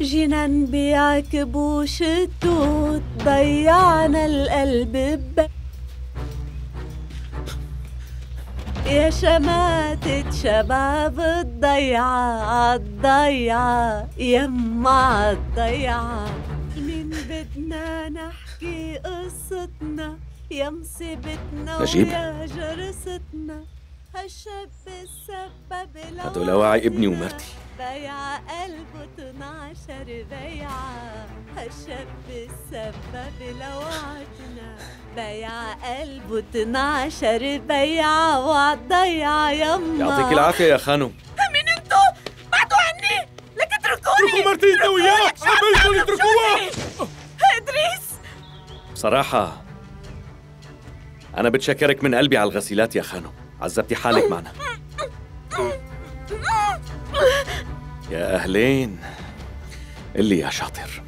جنان بيعكبوا شتوت ضيعنا القلب يا شماتة شباب الضيعة عالضيعة يما عالضيعة مين بدنا نحكي قصتنا يا مصيبتنا ويا جرستنا هالشاب السبب العوض هدول وعي ابني ومرتي بيع قلبه 12 بيعة هالشاب السبب لوعدنا بيع قلبه 12 بيعة وعالضيعة يما يعطيك العافية يا خانم. مين انتو؟ بعدوا عني! لك اتركوني! اتركوا مرتي انت وياه! عبالكم اتركوها! ادريس! بصراحة أنا بتشكرك من قلبي على الغسيلات يا خانم، عذبتي حالك معنا. يا أهلين، اللي يا شاطر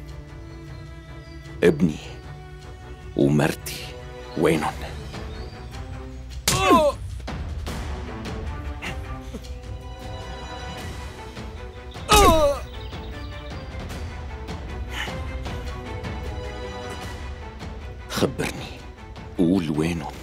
ابني ومرتي وينهم؟ خبرني، قول وينهم.